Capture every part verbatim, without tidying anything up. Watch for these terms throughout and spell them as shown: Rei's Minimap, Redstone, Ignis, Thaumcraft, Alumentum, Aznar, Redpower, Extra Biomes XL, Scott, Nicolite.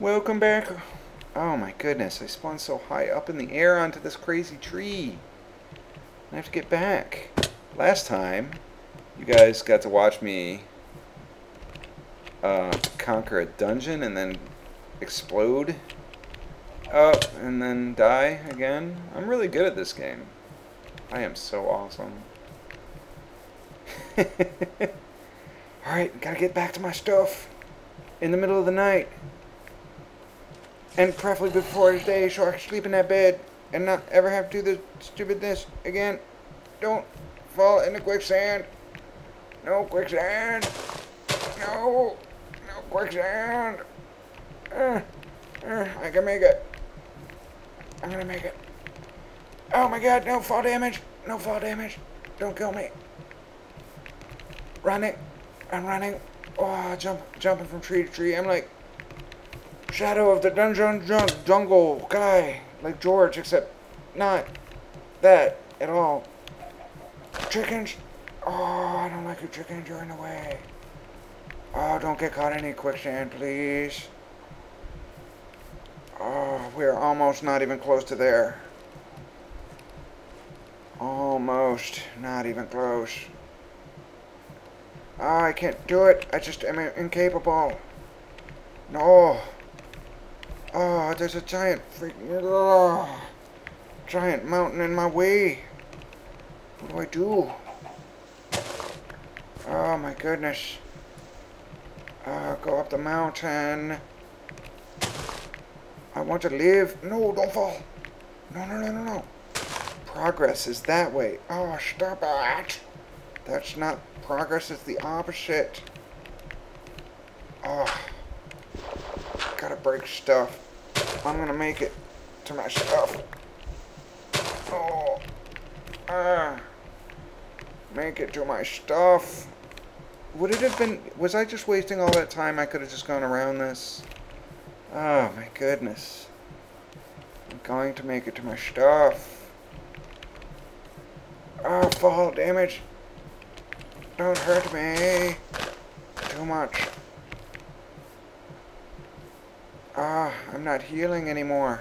Welcome back. Oh my goodness, I spawned so high up in the air onto this crazy tree. I have to get back. Last time, you guys got to watch me uh, conquer a dungeon and then explode up and then die again. I'm really good at this game. I am so awesome. Alright, gotta get back to my stuff in the middle of the night. And preferably before it's day, so I can sleep in that bed and not ever have to do this stupidness again. Don't fall into quicksand. No quicksand. No. No quicksand. Uh, uh, I can make it. I'm gonna make it. Oh my god, no fall damage. No fall damage. Don't kill me. Running. I'm running. Oh, jump, jumping from tree to tree. I'm like Shadow of the Dungeon jun Jungle guy, like George, except not that at all. Chickens. Oh, I don't like your chickens. You're in the way. Oh, don't get caught in any quicksand, please. Oh, we're almost not even close to there. Almost not even close. Oh, I can't do it. I just am incapable. No. Oh, there's a giant freaking oh, giant mountain in my way. What do I do? Oh my goodness. Uh, go up the mountain. I want to live. No, don't fall. No, no, no, no, no. Progress is that way. Oh, stop it. That's not progress. It's the opposite. Oh. Gotta break stuff. I'm gonna make it to my stuff. Oh. Ah. Make it to my stuff. Would it have been... Was I just wasting all that time? I could have just gone around this. Oh, my goodness. I'm going to make it to my stuff. Oh, fall damage. Don't hurt me. Too much. Ah, I'm not healing anymore.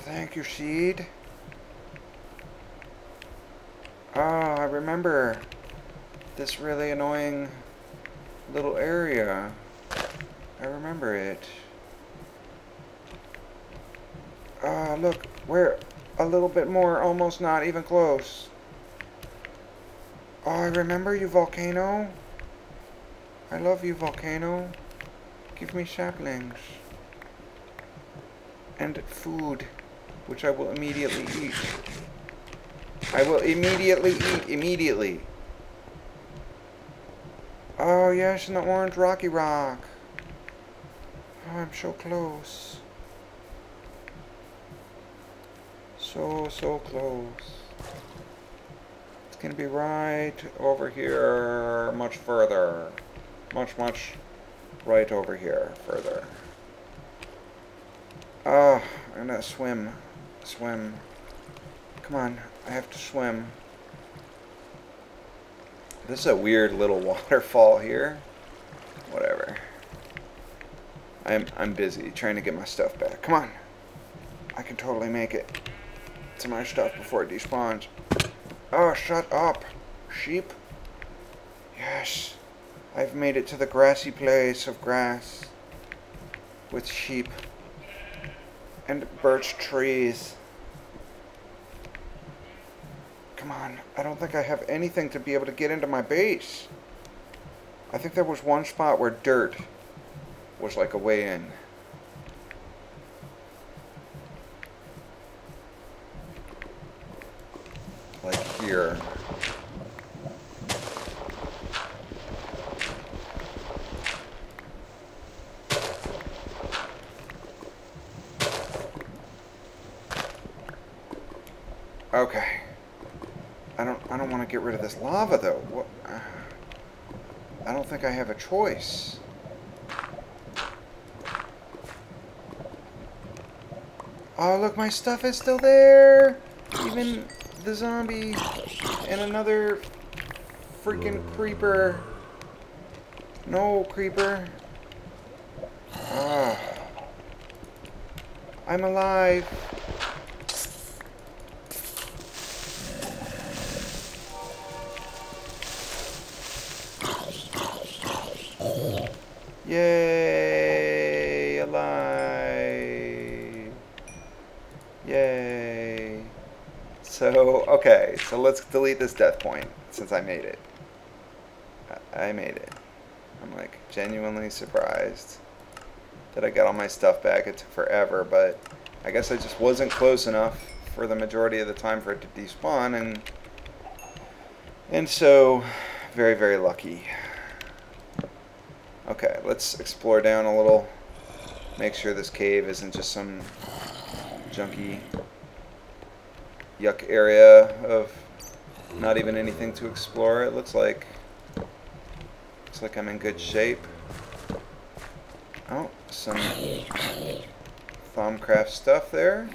Thank you, Seed. Ah, I remember this really annoying little area. I remember it. Ah, look, we're a little bit more, almost not even close. Oh, I remember you, Volcano. I love you, Volcano. Give me saplings. And food, which I will immediately eat. I will immediately eat, immediately. Oh, yes, and the orange rocky rock. Oh, I'm so close. So, so close. It's gonna be right over here, much further. Much, much right over here, further. Ah, oh, I'm gonna swim. Swim. Come on, I have to swim. This is a weird little waterfall here. Whatever. I'm, I'm busy trying to get my stuff back. Come on. I can totally make it to my stuff before it despawns. Oh, shut up, sheep. Yes. I've made it to the grassy place of grass with sheep and birch trees. Come on, I don't think I have anything to be able to get into my base. I think there was one spot where dirt was like a way in. Like here. Okay. I don't I don't want to get rid of this lava though. What, uh, I don't think I have a choice. Oh, look, my stuff is still there. Even the zombie and another freaking creeper. No creeper. Uh, I'm alive. Yay, alive. Yay. So, okay, so let's delete this death point since I made it. I made it. I'm like genuinely surprised that I got all my stuff back. It took forever, but I guess I just wasn't close enough for the majority of the time for it to despawn, and and so very, very lucky. Okay, let's explore down a little. Make sure this cave isn't just some junky yuck area of not even anything to explore. It looks like Looks like I'm in good shape. Oh, some Thaumcraft stuff there.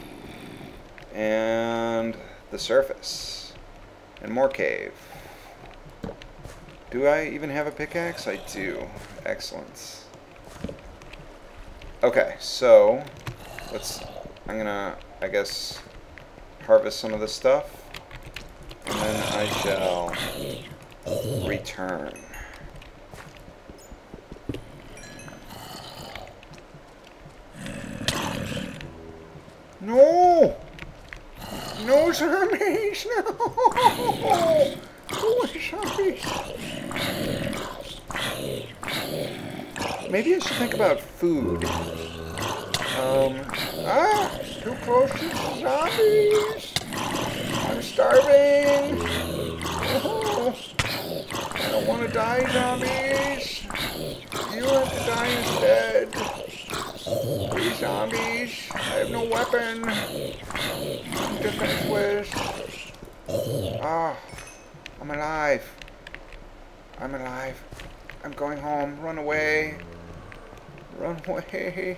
And the surface. And more cave. Do I even have a pickaxe? I do. Excellent. Okay, so let's I'm gonna I guess harvest some of this stuff. And then I shall return. No! No zombies! No! No zombies! Maybe I should think about food. Um, ah! Too close to the zombies! I'm starving! Oh, I don't want to die, zombies! You have to die instead! These zombies! I have no weapon! I'm defenseless! Ah! I'm alive! I'm alive! I'm going home! Run away! Run away!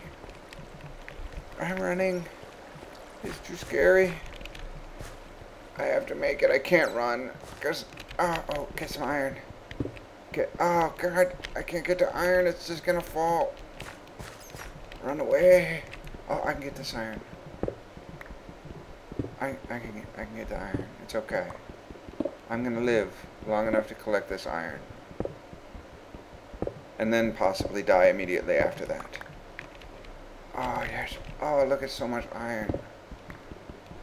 I'm running! It's too scary! I have to make it! I can't run! Cause, ah, oh, get some iron! Get, oh god! I can't get the iron! It's just gonna fall! Run away! Oh, I can get this iron. I I can get I can get the iron. It's okay. I'm gonna live long enough to collect this iron, and then possibly die immediately after that. Oh yes! Oh look at so much iron.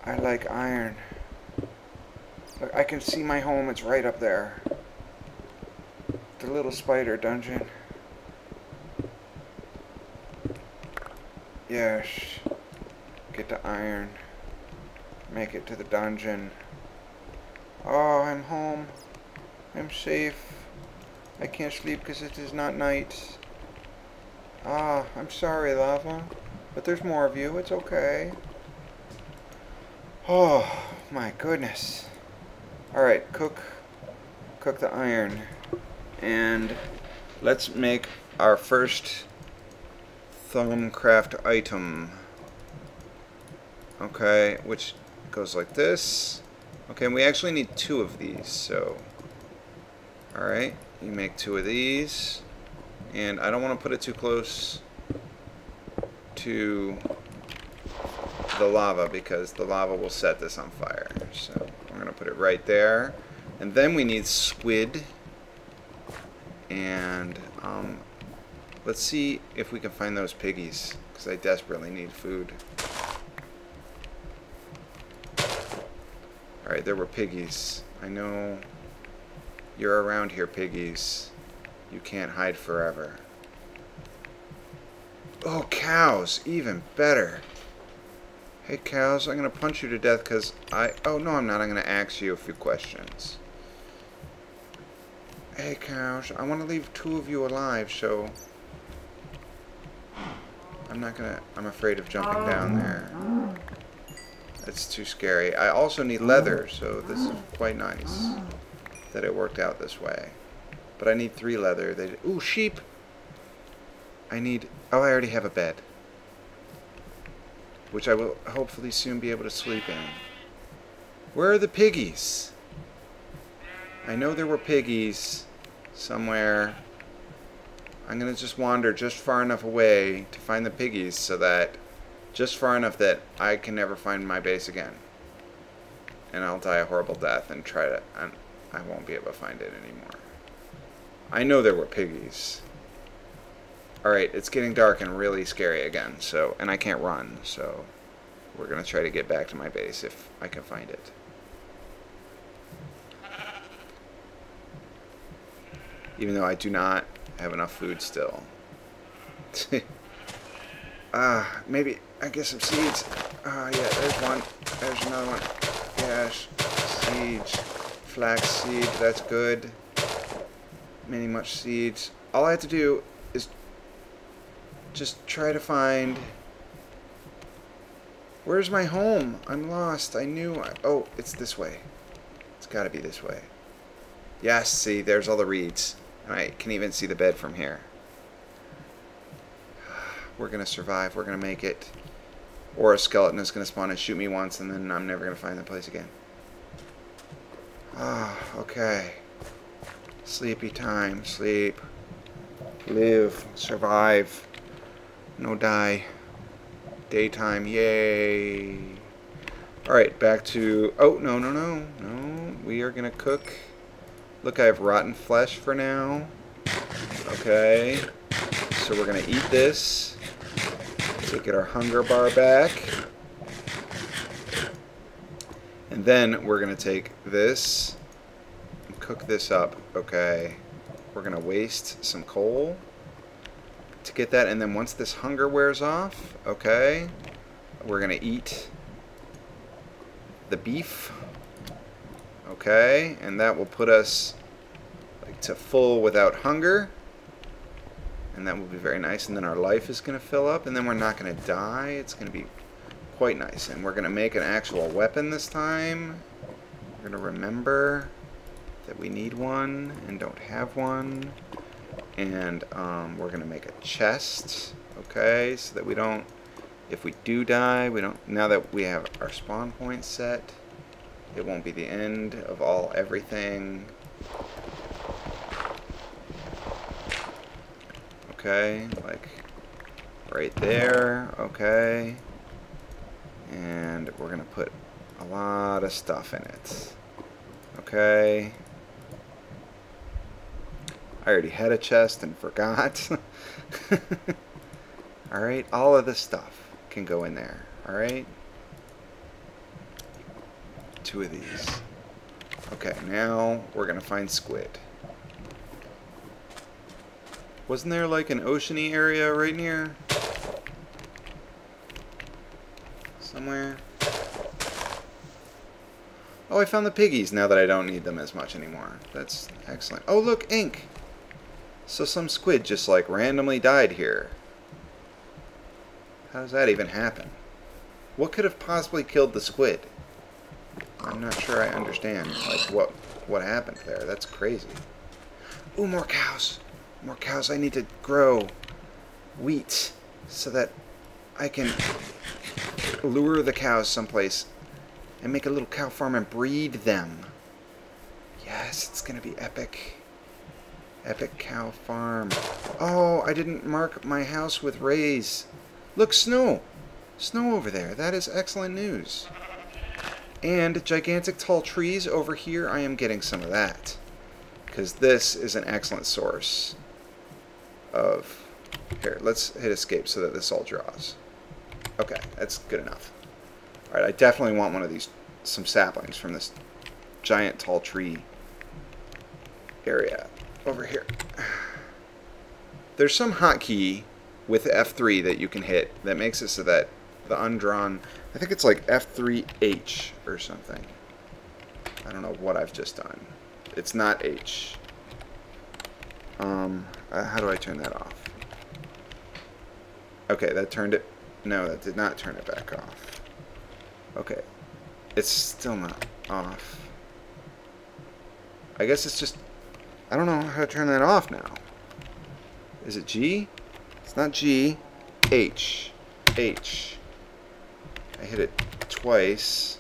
I like iron. Look, I can see my home. It's right up there. The little spider dungeon. Yes, get the iron, make it to the dungeon. Oh, I'm home, I'm safe. I can't sleep because it is not night. Ah, I'm sorry, Lava, but there's more of you, it's okay. Oh, my goodness. Alright, cook, cook the iron, and let's make our first Thaumcraft item. Okay, which goes like this. Okay, and we actually need two of these, so alright, you make two of these. And I don't want to put it too close to the lava because the lava will set this on fire. So I'm gonna put it right there. And then we need squid. And um let's see if we can find those piggies, because I desperately need food. Alright, there were piggies. I know you're around here, piggies. You can't hide forever. Oh, cows! Even better! Hey, cows, I'm going to punch you to death because I... Oh, no, I'm not. I'm going to ask you a few questions. Hey, cows, I want to leave two of you alive, so... I'm not gonna, I'm afraid of jumping down there. It's too scary. I also need leather, so this is quite nice that it worked out this way. But I need three leather. They, ooh, sheep! I need, oh, I already have a bed. Which I will hopefully soon be able to sleep in. Where are the piggies? I know there were piggies somewhere I'm going to just wander just far enough away to find the piggies so that, just far enough that I can never find my base again. And I'll die a horrible death and try to, I'm, I won't be able to find it anymore. I know there were piggies. Alright, it's getting dark and really scary again, so, and I can't run, so we're going to try to get back to my base if I can find it. Even though I do not have enough food still. Ah, uh, maybe I get some seeds. Ah, uh, yeah, there's one. There's another one. Yes, seeds. Flax seed, that's good. Many much seeds. All I have to do is just try to find... Where's my home? I'm lost. I knew I... Oh, it's this way. It's gotta be this way. Yes, see, there's all the reeds. And I can even see the bed from here. We're going to survive. We're going to make it. Or a skeleton is going to spawn and shoot me once, and then I'm never going to find the place again. Ah, oh, okay. Sleepy time. Sleep. Live. Survive. No die. Daytime. Yay. Alright, back to... Oh, no, no, no. No. We are going to cook... Look, I have rotten flesh for now. Okay. So we're going to eat this. So get our hunger bar back. And then we're going to take this and cook this up. Okay. We're going to waste some coal to get that. And then once this hunger wears off, okay, we're going to eat the beef. Okay, and that will put us like to full without hunger, and that will be very nice, and then our life is going to fill up, and then we're not going to die. It's going to be quite nice, and we're going to make an actual weapon this time. We're going to remember that we need one and don't have one, and um, we're going to make a chest, okay, so that we don't, if we do die, we don't, now that we have our spawn point set, it won't be the end of all everything. Okay, like right there. Okay. And we're going to put a lot of stuff in it. Okay. I already had a chest and forgot. Alright, all of this stuff can go in there. Alright. Two of these. Okay, now we're gonna find squid. Wasn't there like an oceany area right near? Somewhere? Oh, I found the piggies now that I don't need them as much anymore. That's excellent. Oh, look, ink! So some squid just like randomly died here. How does that even happen? What could have possibly killed the squid? I'm not sure I understand, like, what what happened there. That's crazy. Ooh, more cows. More cows. I need to grow wheat so that I can lure the cows someplace and make a little cow farm and breed them. Yes, it's going to be epic. Epic cow farm. Oh, I didn't mark my house with rays. Look, snow. Snow over there. That is excellent news. And gigantic tall trees over here. I am getting some of that because this is an excellent source of... Here, let's hit escape so that this all draws. Okay, that's good enough. All right, I definitely want one of these, some saplings from this giant tall tree area over here. There's some hotkey with F three that you can hit that makes it so that the undrawn, I think it's like F three H or something. I don't know what I've just done. It's not H. Um, uh, how do I turn that off? Okay, that turned it. No, that did not turn it back off. Okay, it's still not off. I guess it's just, I don't know how to turn that off now. Is it G? It's not G. H. H. I hit it twice.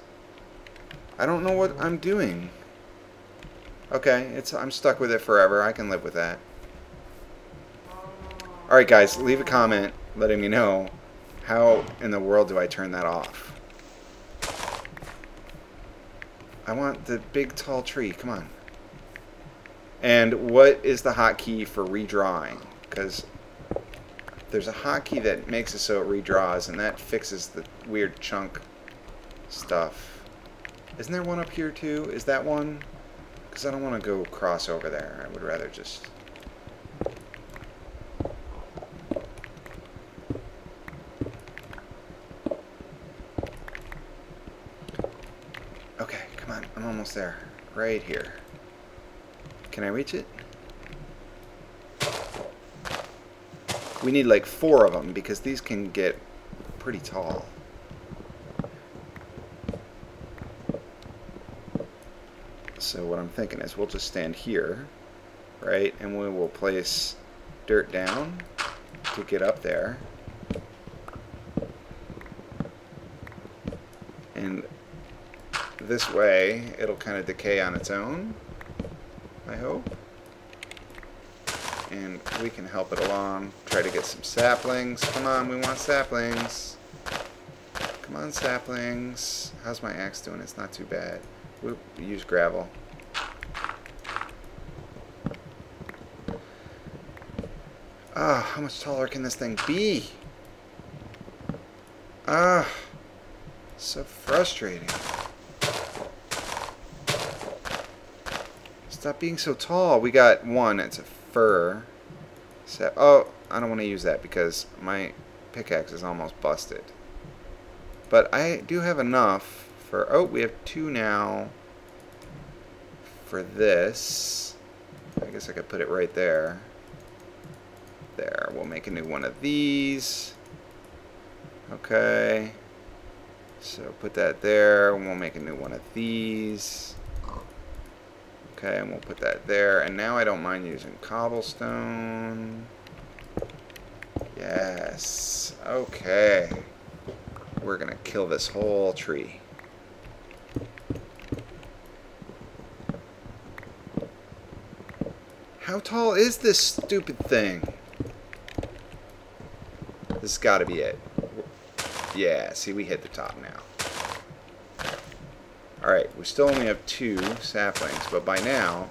I don't know what I'm doing. Okay, it's I'm stuck with it forever. I can live with that. Alright guys, leave a comment letting me know how in the world do I turn that off. I want the big tall tree, come on. And what is the hotkey for redrawing? Because there's a hotkey that makes it so it redraws, and that fixes the weird chunk stuff. Isn't there one up here too? Is that one? Because I don't want to go cross over there. I would rather just... Okay, come on. I'm almost there. Right here. Can I reach it? We need like four of them because these can get pretty tall. So what I'm thinking is we'll just stand here, right? And we will place dirt down to get up there. And this way it'll kind of decay on its own. I hope. And we can help it along. Try to get some saplings. Come on, we want saplings. Come on, saplings. How's my axe doing? It's not too bad. We'll use gravel. Ah, how much taller can this thing be? Ah, so frustrating. Stop being so tall. We got one. It's a fir. Sap. Oh, I don't want to use that because my pickaxe is almost busted. But I do have enough for... Oh, we have two now for this. I guess I could put it right there. There. We'll make a new one of these. Okay. So put that there. We'll make a new one of these. Okay, and we'll put that there. And now I don't mind using cobblestone. Yes. Okay. We're going to kill this whole tree. How tall is this stupid thing? This has got to be it. Yeah, see, we hit the top now. Alright, we still only have two saplings, but by now,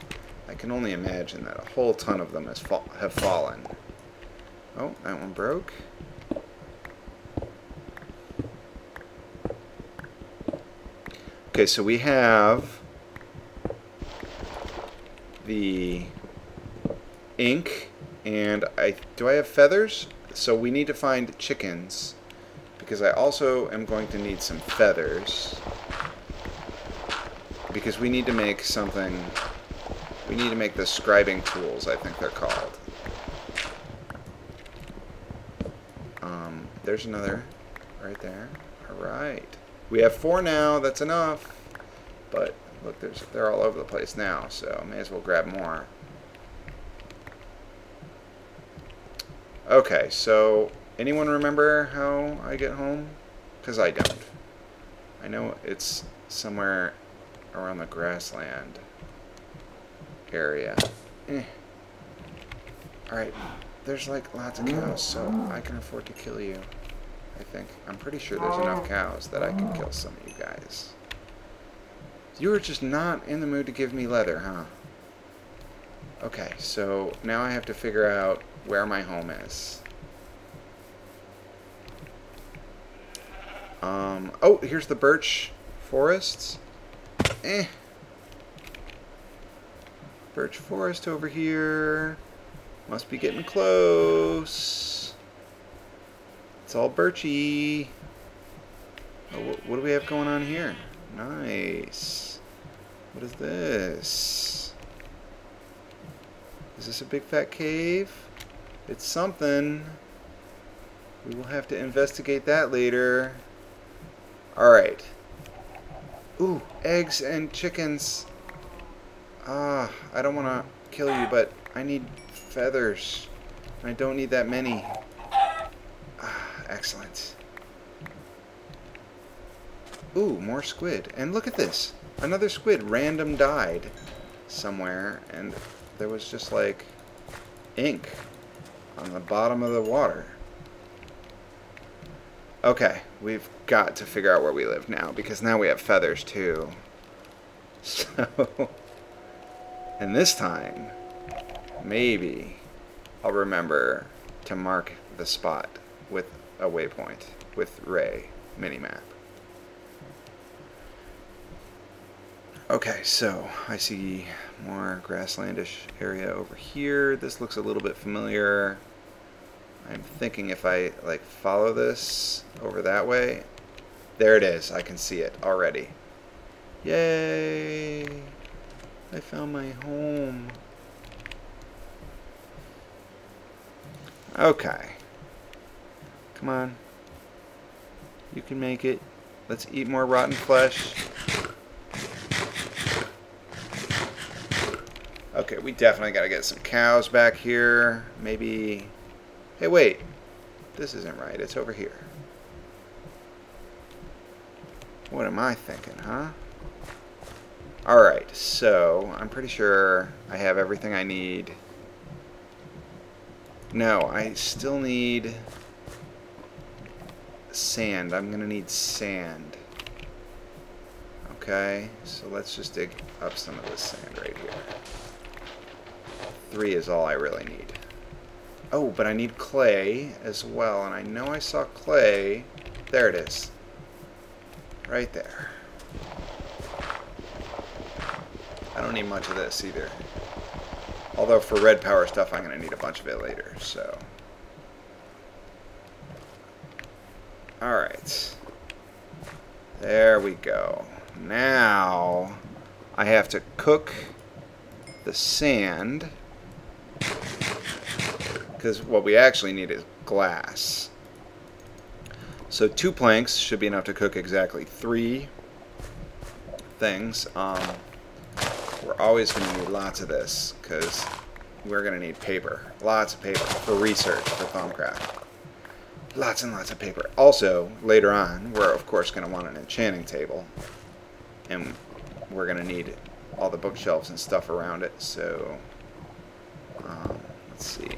I can only imagine that a whole ton of them has fa have fallen. Oh, that one broke. Okay, so we have the ink, and I do I have feathers? So we need to find chickens, because I also am going to need some feathers. Because we need to make something, we need to make the scribing tools, I think they're called. Um, there's another right there. Alright. We have four now, that's enough. But look, there's, they're all over the place now, so may as well grab more. Okay, so anyone remember how I get home? Because I don't. I know it's somewhere around the grassland area. Eh. Alright, there's like lots of cows, so I can afford to kill you. I think. I'm pretty sure there's enough cows that I can kill some of you guys. You were just not in the mood to give me leather, huh? Okay, so now I have to figure out where my home is. Um, oh, here's the birch forests. Eh. Birch forest over here. Must be getting close. It's all birchy. Oh, what do we have going on here? Nice. What is this? Is this a big fat cave? It's something. We will have to investigate that later. Alright. Ooh, eggs and chickens. Ah, I don't want to kill you, but I need feathers. And I don't need that many. Ah, excellent. Ooh, more squid. And look at this. Another squid random died somewhere, and there was just like ink on the bottom of the water. Okay, we've got to figure out where we live now, because now we have feathers too. So, and this time, maybe I'll remember to mark the spot with a waypoint with Rei's Minimap. Okay, so I see more grasslandish area over here. This looks a little bit familiar. I'm thinking if I like follow this over that way, there it is. I can see it already. Yay! I found my home. Okay. Come on. You can make it. Let's eat more rotten flesh. Okay, we definitely gotta get some cows back here. Maybe... Hey, wait. This isn't right. It's over here. What am I thinking, huh? Alright, so I'm pretty sure I have everything I need. No, I still need sand. I'm gonna need sand. Okay, so let's just dig up some of this sand right here. Three is all I really need. Oh, but I need clay as well, and I know I saw clay. There it is. Right there. I don't need much of this either. Although for red power stuff, I'm going to need a bunch of it later, so. Alright. There we go. Now, I have to cook the sand. Because what we actually need is glass. So two planks should be enough to cook exactly three things. Um, we're always going to need lots of this because we're going to need paper. Lots of paper for research for Thaumcraft. Lots and lots of paper. Also, later on, we're of course going to want an enchanting table. And we're going to need all the bookshelves and stuff around it. So, um, let's see.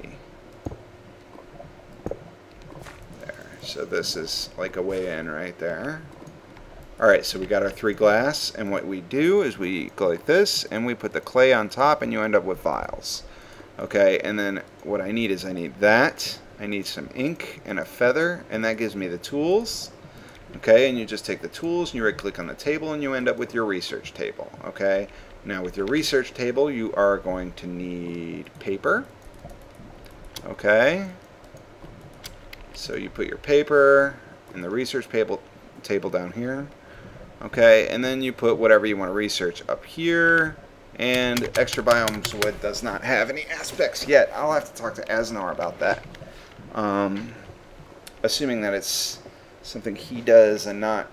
So this is like a way in right there. Alright, so we got our three glass, and what we do is we go like this, and we put the clay on top, and you end up with vials. Okay, and then what I need is I need that, I need some ink and a feather, and that gives me the tools. Okay, and you just take the tools, and you right-click on the table, and you end up with your research table. Okay, now with your research table, you are going to need paper. Okay. So you put your paper and the research table, table down here. Okay, and then you put whatever you want to research up here. And Extra Biomes Wood does not have any aspects yet. I'll have to talk to Aznar about that. Um, assuming that it's something he does and not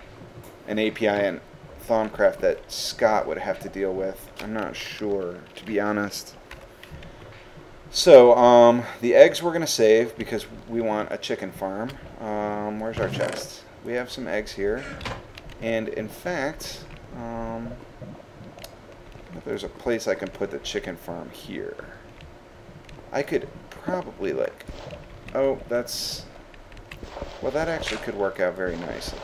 an A P I in Thaumcraft that Scott would have to deal with. I'm not sure, to be honest. So, um, the eggs we're going to save because we want a chicken farm. Um, where's our chest? We have some eggs here. And, in fact, um, there's a place I can put the chicken farm here. I could probably, like... Oh, that's... Well, that actually could work out very nicely.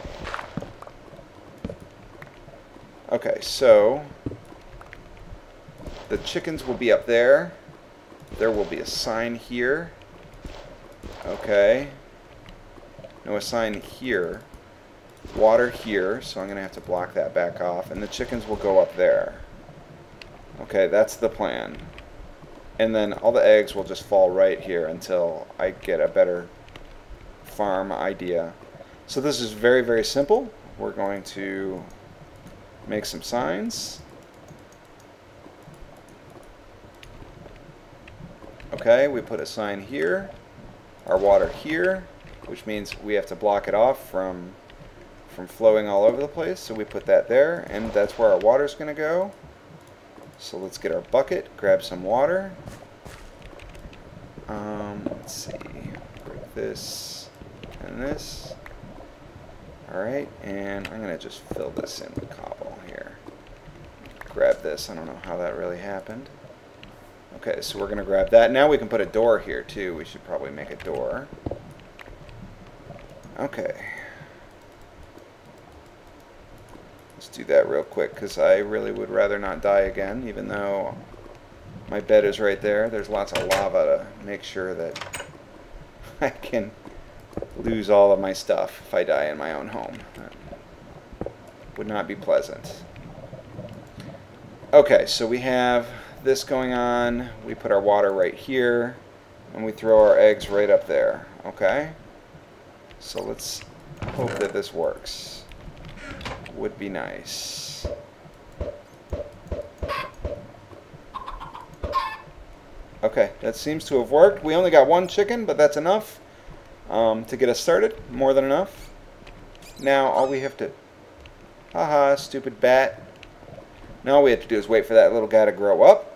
Okay, so... The chickens will be up there. There will be a sign here. Okay. No, a sign here. Water here, so I'm going to have to block that back off. And the chickens will go up there. Okay, that's the plan. And then all the eggs will just fall right here until I get a better farm idea. So this is very, very simple. We're going to make some signs. Okay, we put a sign here, our water here, which means we have to block it off from from flowing all over the place. So we put that there, and that's where our water is going to go. So let's get our bucket, grab some water. Um, let's see, break this and this. Alright, and I'm going to just fill this in with cobble here. Grab this, I don't know how that really happened. Okay, so we're going to grab that. Now we can put a door here, too. We should probably make a door. Okay. Let's do that real quick, because I really would rather not die again, even though my bed is right there. There's lots of lava to make sure that I can lose all of my stuff if I die in my own home. That would not be pleasant. Okay, so we have this going on. We put our water right here, and we throw our eggs right up there. Okay? So let's hope that this works. Would be nice. Okay, that seems to have worked. We only got one chicken, but that's enough um, to get us started. More than enough. Now all we have to... Haha, stupid bat. Now all we have to do is wait for that little guy to grow up,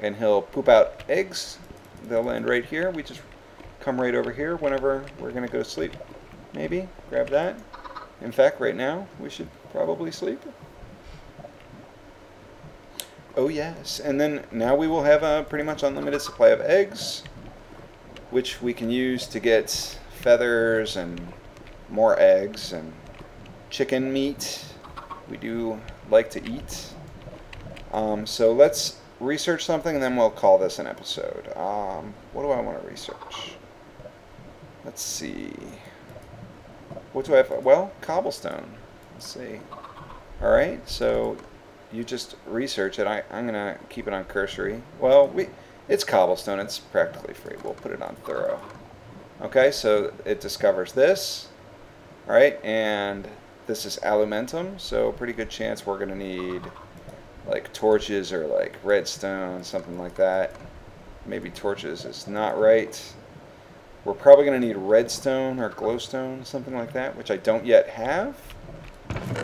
and he'll poop out eggs. They'll land right here. We just come right over here whenever we're going to go to sleep. Maybe. Grab that. In fact, right now, we should probably sleep. Oh, yes. And then now we will have a pretty much unlimited supply of eggs, which we can use to get feathers and more eggs and chicken meat. We do like to eat. Um, so let's research something, and then we'll call this an episode. Um, what do I want to research? Let's see. What do I have? Well, cobblestone. Let's see. Alright, so you just research it. I, I'm going to keep it on cursory. Well, we it's cobblestone. It's practically free. We'll put it on thorough. Okay, so it discovers this. Alright, and... this is Alumentum, so pretty good chance we're going to need like torches or like redstone, something like that. Maybe torches is not right. We're probably going to need redstone or glowstone, something like that, which I don't yet have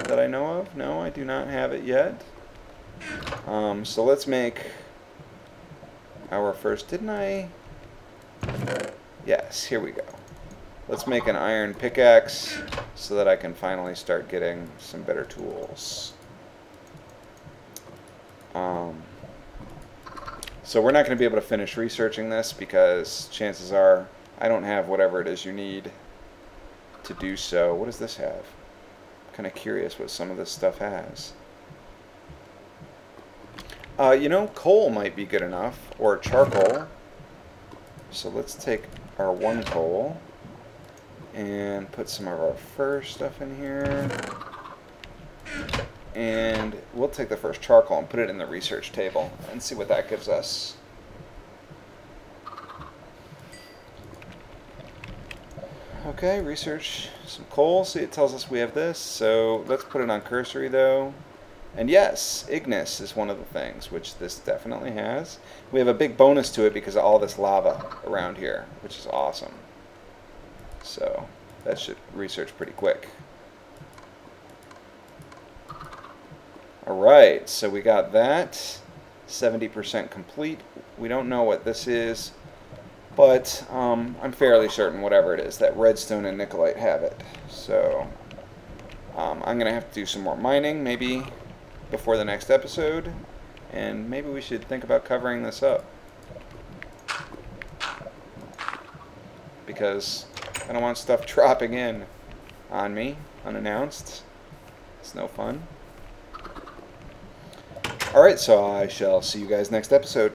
that I know of. No, I do not have it yet. Um, so let's make our first, didn't I? Yes, here we go. Let's make an iron pickaxe so that I can finally start getting some better tools. Um, so we're not going to be able to finish researching this because chances are I don't have whatever it is you need to do so. What does this have? I'm kind of curious what some of this stuff has. Uh, you know, coal might be good enough, or charcoal. So let's take our one coal and put some of our fur stuff in here, and we'll take the first charcoal and put it in the research table and see what that gives us. Okay, research some coal. See, it tells us we have this, so let's put it on cursory though. And yes, Ignis is one of the things, which this definitely has. We have a big bonus to it because of all this lava around here, which is awesome. So that should research pretty quick. Alright, so we got that. seventy percent complete. We don't know what this is, but um, I'm fairly certain whatever it is, that redstone and Nicolite have it. So um, I'm going to have to do some more mining, maybe before the next episode, and maybe we should think about covering this up. Because I don't want stuff dropping in on me unannounced. It's no fun. Alright, so I shall see you guys next episode.